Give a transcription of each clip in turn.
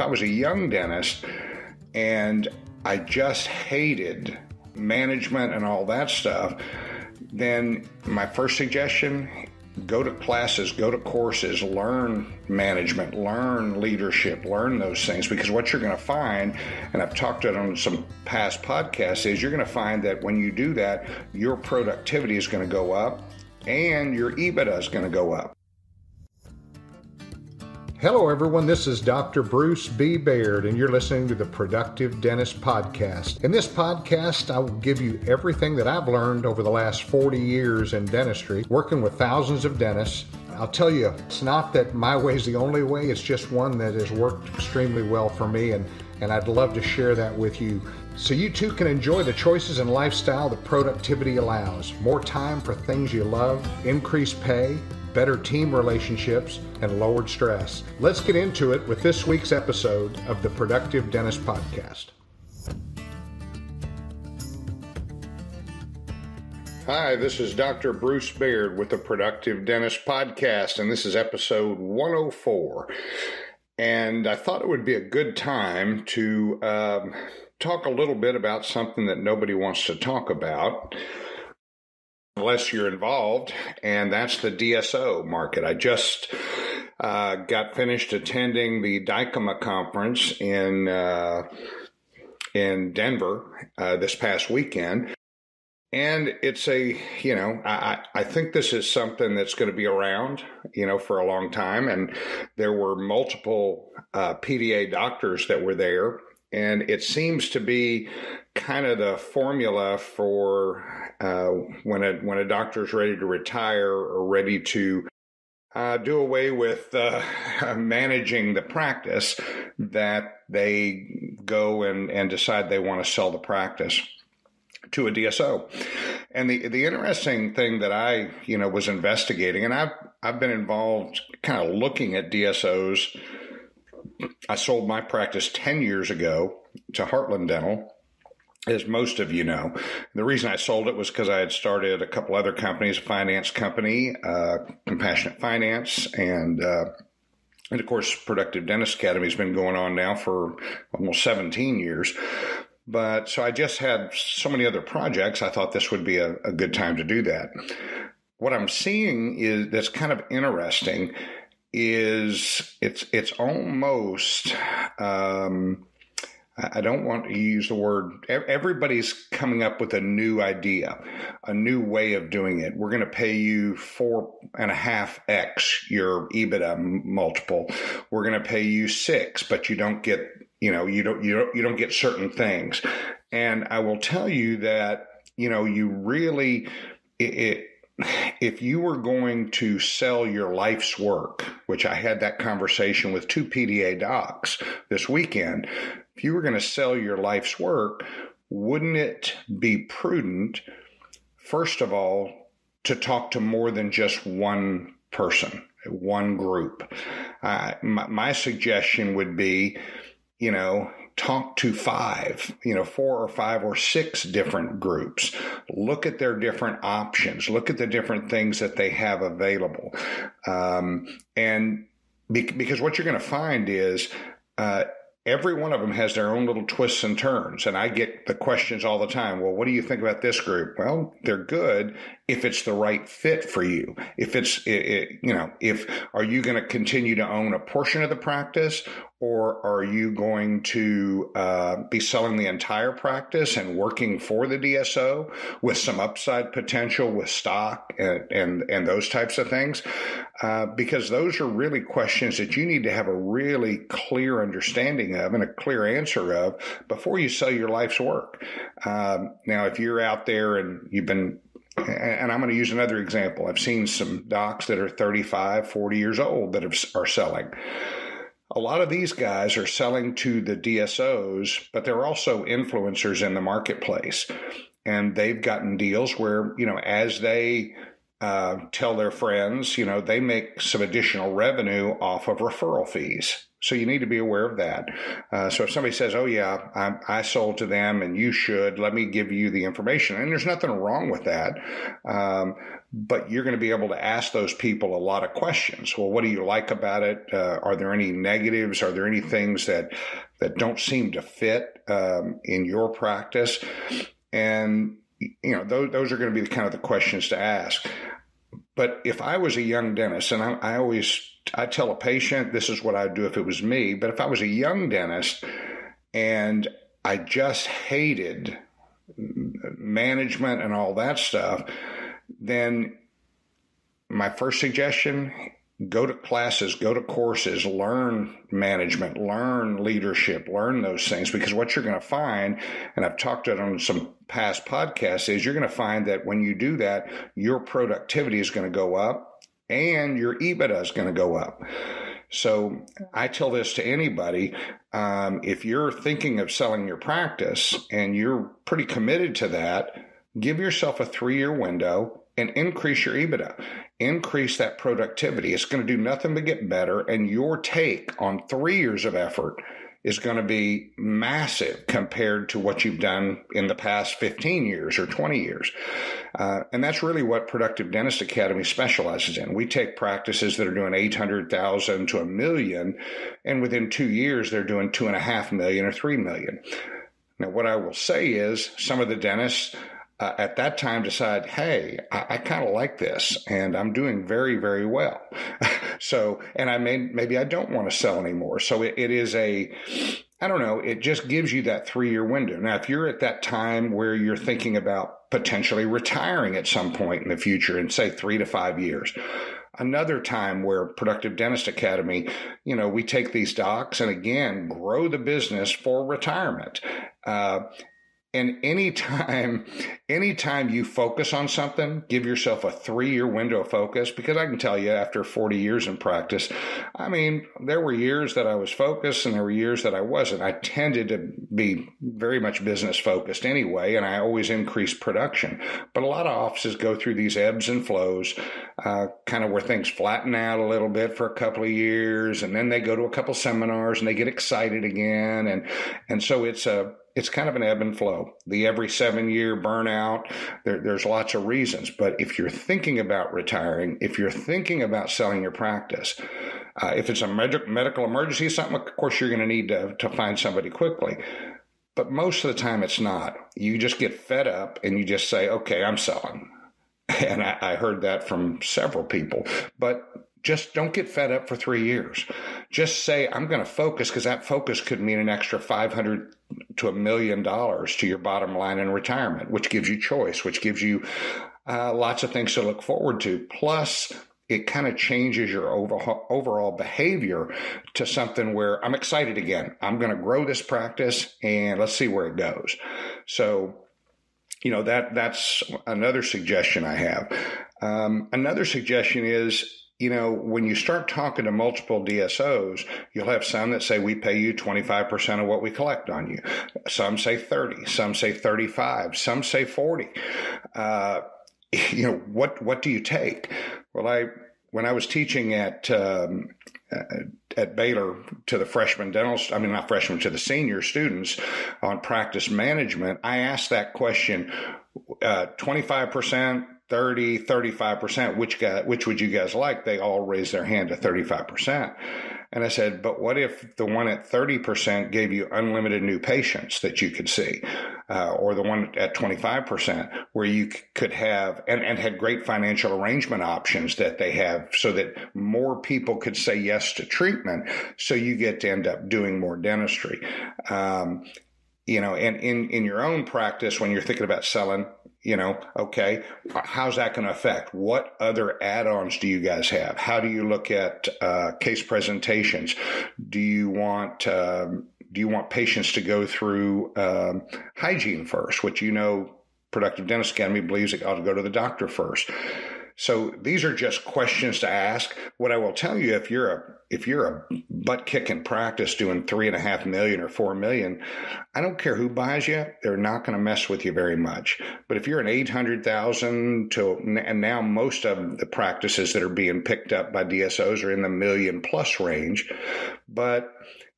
I was a young dentist, and I just hated management and all that stuff, then my first suggestion, go to classes, go to courses, learn management, learn leadership, learn those things, because what you're going to find, and I've talked about it on some past podcasts, is you're going to find that when you do that, your productivity is going to go up and your EBITDA is going to go up. Hello everyone, this is Dr. Bruce B. Baird, and you're listening to the Productive Dentist Podcast. In this podcast, I will give you everything that I've learned over the last 40 years in dentistry, working with thousands of dentists. I'll tell you, it's not that my way is the only way, it's just one that has worked extremely well for me, and I'd love to share that with you, so you too can enjoy the choices and lifestyle that productivity allows. More time for things you love, increased pay, better team relationships, and lowered stress. Let's get into it with this week's episode of the Productive Dentist Podcast. Hi, this is Dr. Bruce Baird with the Productive Dentist Podcast, and this is episode 104. And I thought it would be a good time to talk a little bit about something that nobody wants to talk about, unless you're involved, and that's the DSO market. I just got finished attending the DICOMA conference in Denver this past weekend, and it's a, you know, I think this is something that's going to be around, you know, for a long time, and there were multiple PDA doctors that were there. And it seems to be kind of the formula for when a doctor is ready to retire or ready to do away with managing the practice, that they go and decide they want to sell the practice to a DSO. And the interesting thing that I, you know, was investigating, and I've been involved kind of looking at DSOs. I sold my practice 10 years ago to Heartland Dental, as most of you know. The reason I sold it was because I had started a couple other companies, a finance company, Compassionate Finance, and of course, Productive Dentist Academy has been going on now for almost 17 years. But so I just had so many other projects, I thought this would be a good time to do that. What I'm seeing is that's kind of interesting is it's almost, I don't want to use the word, everybody's coming up with a new idea, a new way of doing it. We're going to pay you 4.5x your EBITDA multiple. We're going to pay you 6, but you don't get, you know, you don't get certain things. And I will tell you that, you know, you really, if you were going to sell your life's work, which I had that conversation with 2 PDA docs this weekend, if you were going to sell your life's work, wouldn't it be prudent, first of all, to talk to more than just one person, one group? My suggestion would be, you know, talk to 5, you know, 4 or 5 or 6 different groups. Look at their different options. Look at the different things that they have available. Because what you're going to find is every one of them has their own little twists and turns. And I get the questions all the time. Well, what do you think about this group? Well, they're good if it's the right fit for you. If it's, you know, if are you going to continue to own a portion of the practice, or are you going to be selling the entire practice and working for the DSO with some upside potential with stock and those types of things? Because those are really questions that you need to have a really clear understanding of and a clear answer of before you sell your life's work. Now, if you're out there and you've been, and I'm going to use another example. I've seen some docs that are 35, 40 years old that are selling. A lot of these guys are selling to the DSOs, but they're also influencers in the marketplace. And they've gotten deals where, you know, as they tell their friends, you know, they make some additional revenue off of referral fees. So you need to be aware of that. So if somebody says, oh yeah, I sold to them and you should, let me give you the information. And there's nothing wrong with that. But you're going to be able to ask those people a lot of questions. Well, what do you like about it? Are there any negatives? Are there any things that don't seem to fit in your practice? And, you know, those are going to be the kind of the questions to ask. But if I was a young dentist, and I tell a patient, this is what I'd do if it was me. But if I was a young dentist and I just hated management and all that stuff, then my first suggestion, go to classes, go to courses, learn management, learn leadership, learn those things, because what you're going to find, and I've talked about it on some past podcasts, is you're going to find that when you do that, your productivity is going to go up. And your EBITDA is going to go up. So I tell this to anybody, if you're thinking of selling your practice and you're pretty committed to that, give yourself a 3-year window and increase your EBITDA, increase that productivity. It's going to do nothing but get better. And your take on 3 years of effort is going to be massive compared to what you've done in the past 15 years or 20 years. And that's really what Productive Dentist Academy specializes in. We take practices that are doing 800,000 to $1 million, and within 2 years, they're doing $2.5 million or $3 million. Now, what I will say is some of the dentists at that time decide, hey, I kind of like this and I'm doing very, very well. So, and maybe I don't want to sell anymore. So it is I don't know, it just gives you that 3-year window. Now, if you're at that time where you're thinking about potentially retiring at some point in the future in say 3 to 5 years, another time where Productive Dentist Academy, you know, we take these docs and again, grow the business for retirement. And anytime you focus on something, give yourself a 3-year window of focus, because I can tell you after 40 years in practice, I mean, there were years that I was focused and there were years that I wasn't. I tended to be very much business focused anyway, and I always increased production. But a lot of offices go through these ebbs and flows, kind of where things flatten out a little bit for a couple of years, and then they go to a couple seminars and they get excited again. And so it's kind of an ebb and flow. The every 7-year burnout, there's lots of reasons. But if you're thinking about retiring, if you're thinking about selling your practice, if it's a medical emergency or something, of course, you're going to need to find somebody quickly. But most of the time, it's not. You just get fed up and you just say, okay, I'm selling. And I heard that from several people. But just don't get fed up for 3 years. Just say, I'm going to focus, because that focus could mean an extra $500 to $1 million to your bottom line in retirement, which gives you choice, which gives you lots of things to look forward to. Plus, it kind of changes your overall behavior to something where I'm excited again. I'm going to grow this practice and let's see where it goes. So, you know, that's another suggestion I have. Another suggestion is, you know, when you start talking to multiple DSOs, you'll have some that say, we pay you 25% of what we collect on you. Some say 30, some say 35, some say 40. You know, what do you take? Well, when I was teaching at Baylor to the senior students on practice management, I asked that question, 25%, 30, 35%, which would you guys like? They all raised their hand to 35%. And I said, but what if the one at 30% gave you unlimited new patients that you could see, or the one at 25% where you could have, and had great financial arrangement options that they have so that more people could say yes to treatment. So you get to end up doing more dentistry. You know, and in your own practice, when you're thinking about selling, you know, okay, how's that going to affect? What other add-ons do you guys have? How do you look at case presentations? Do you want patients to go through hygiene first, which, you know, Productive Dentist Academy believes it ought to go to the doctor first. So these are just questions to ask. What I will tell you, if you're a butt kick in practice doing $3.5 million or $4 million, I don't care who buys you, they're not going to mess with you very much. But if you're an 800,000 to, and now most of the practices that are being picked up by DSOs are in the million plus range, but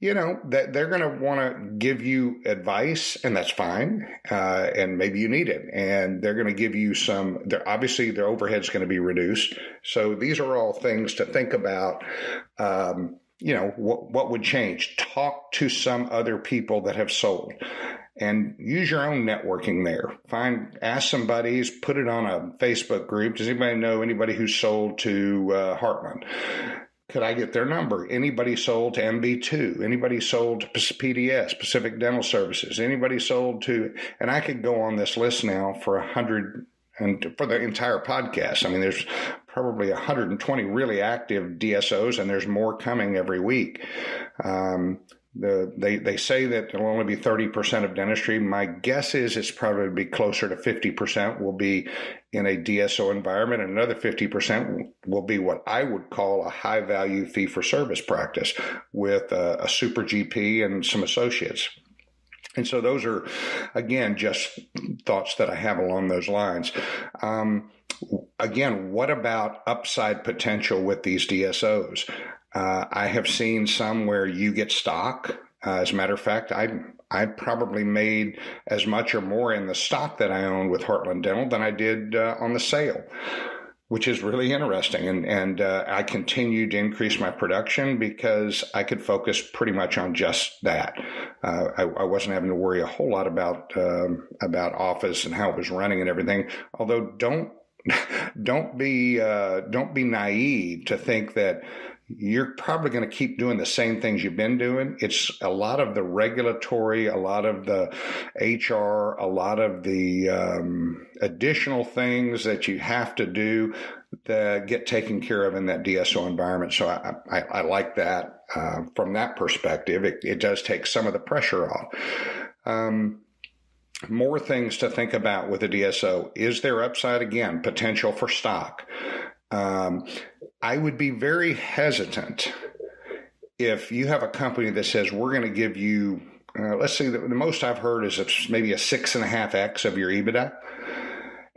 you know, that they're going to want to give you advice, and that's fine. And maybe you need it. And they're going to give you some, obviously their overhead's going to be reduced. So these are all things to think about. You know, what would change? Talk to some other people that have sold. And use your own networking there. Ask some buddies, put it on a Facebook group. Does anybody know anybody who sold to Hartman? Could I get their number? Anybody sold to MB2? Anybody sold to PDS, Pacific Dental Services? Anybody sold to, and I could go on this list now for 100 and for the entire podcast. I mean, there's probably 120 really active DSOs, and there's more coming every week. They say that there'll only be 30% of dentistry. My guess is it's probably be closer to 50% will be in a DSO environment, and another 50% will be what I would call a high-value fee-for-service practice with a super GP and some associates. And so those are, again, just thoughts that I have along those lines. Again, what about upside potential with these DSOs? I have seen some where you get stock. As a matter of fact, I probably made as much or more in the stock that I owned with Heartland Dental than I did on the sale, which is really interesting. And I continued to increase my production because I could focus pretty much on just that. I wasn't having to worry a whole lot about office and how it was running and everything. Although don't be naive to think that you're probably going to keep doing the same things you've been doing. It's a lot of the regulatory, a lot of the HR, a lot of the additional things that you have to do that get taken care of in that DSO environment. So I like that from that perspective. It does take some of the pressure off. More things to think about with a DSO. Is there upside? Again, potential for stock. I would be very hesitant if you have a company that says, we're going to give you, let's see, the most I've heard is maybe a 6.5x of your EBITDA.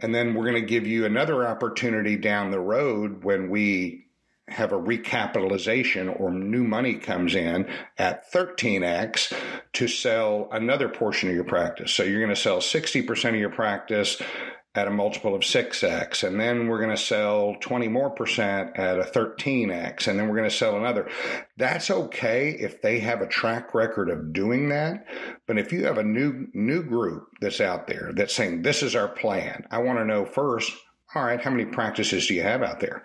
And then we're going to give you another opportunity down the road when we have a recapitalization or new money comes in at 13x to sell another portion of your practice. So you're going to sell 60% of your practice at a multiple of 6x, and then we're going to sell 20% more at a 13x, and then we're going to sell another. That's okay if they have a track record of doing that. But if you have a new group that's out there that's saying, this is our plan, I want to know first, all right, how many practices do you have out there?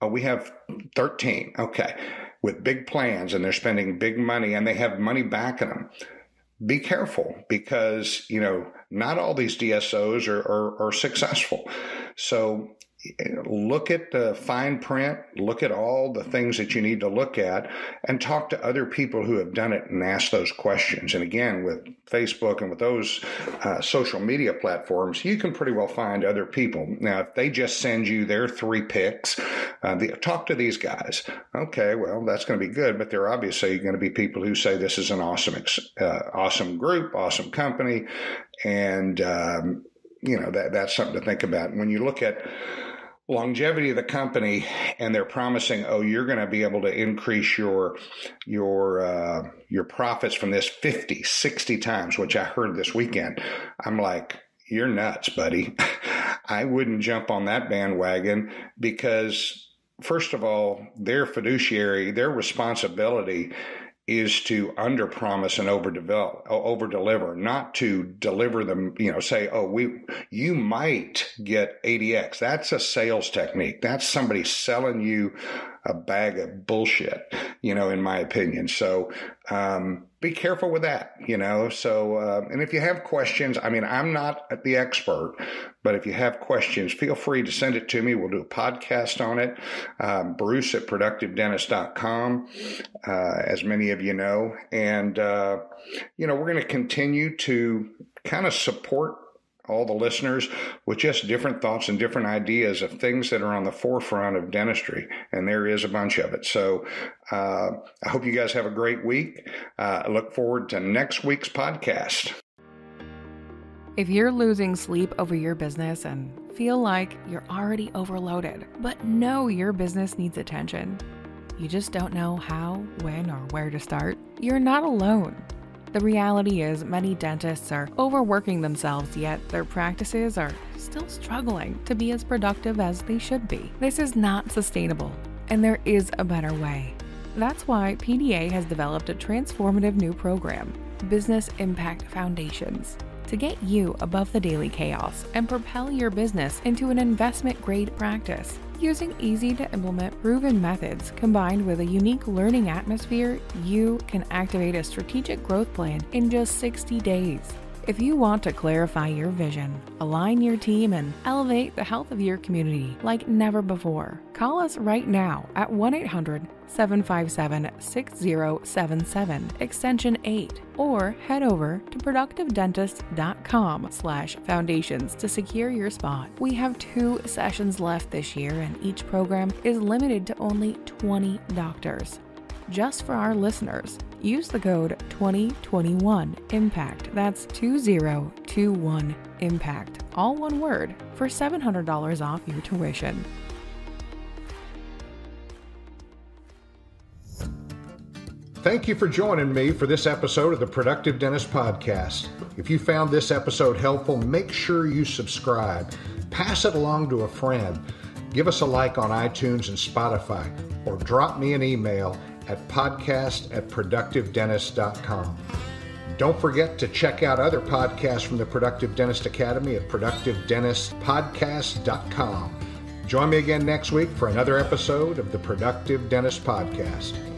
Oh, we have 13. Okay. With big plans, and they're spending big money, and they have money backing them. Be careful, because, you know, not all these DSOs are successful. So look at the fine print, look at all the things that you need to look at, and talk to other people who have done it and ask those questions. And again, with Facebook and with those social media platforms, you can pretty well find other people. Now, if they just send you their 3 picks, talk to these guys. Okay, well, that's going to be good, but there are obviously going to be people who say this is an awesome group, awesome company, and you know, that's something to think about. When you look at longevity of the company, and they're promising, oh, you're going to be able to increase your profits from this 50, 60 times, which I heard this weekend. I'm like, you're nuts, buddy. I wouldn't jump on that bandwagon because, first of all, their fiduciary, their responsibility is to underpromise and overdeliver, not to deliver them, you know, say, oh, you might get 80x. That's a sales technique. That's somebody selling you a bag of bullshit, you know, in my opinion. So, be careful with that, you know? So, and if you have questions, I mean, I'm not the expert, but if you have questions, feel free to send it to me. We'll do a podcast on it. Bruce at ProductiveDentist.com, as many of you know. And, you know, we're going to continue to kind of support all the listeners with just different thoughts and different ideas of things that are on the forefront of dentistry. And there is a bunch of it. So I hope you guys have a great week. I look forward to next week's podcast. If you're losing sleep over your business and feel like you're already overloaded, but know your business needs attention, you just don't know how, when, or where to start, you're not alone. The reality is many dentists are overworking themselves, yet their practices are still struggling to be as productive as they should be. This is not sustainable, and there is a better way. That's why PDA has developed a transformative new program, Business Impact Foundations, to get you above the daily chaos and propel your business into an investment-grade practice. Using easy-to-implement proven methods combined with a unique learning atmosphere, you can activate a strategic growth plan in just 60 days. If you want to clarify your vision, align your team, and elevate the health of your community like never before, call us right now at 1-800-757-6077, extension 8, or head over to ProductiveDentist.com/foundations to secure your spot. We have 2 sessions left this year, and each program is limited to only 20 doctors. Just for our listeners, use the code 2021IMPACT, that's 2021IMPACT, all one word, for $700 off your tuition. Thank you for joining me for this episode of the Productive Dentist Podcast. If you found this episode helpful, make sure you subscribe. Pass it along to a friend. Give us a like on iTunes and Spotify, or drop me an email at podcast@ProductiveDentist.com. Don't forget to check out other podcasts from the Productive Dentist Academy at ProductiveDentistPodcast.com. Join me again next week for another episode of the Productive Dentist Podcast.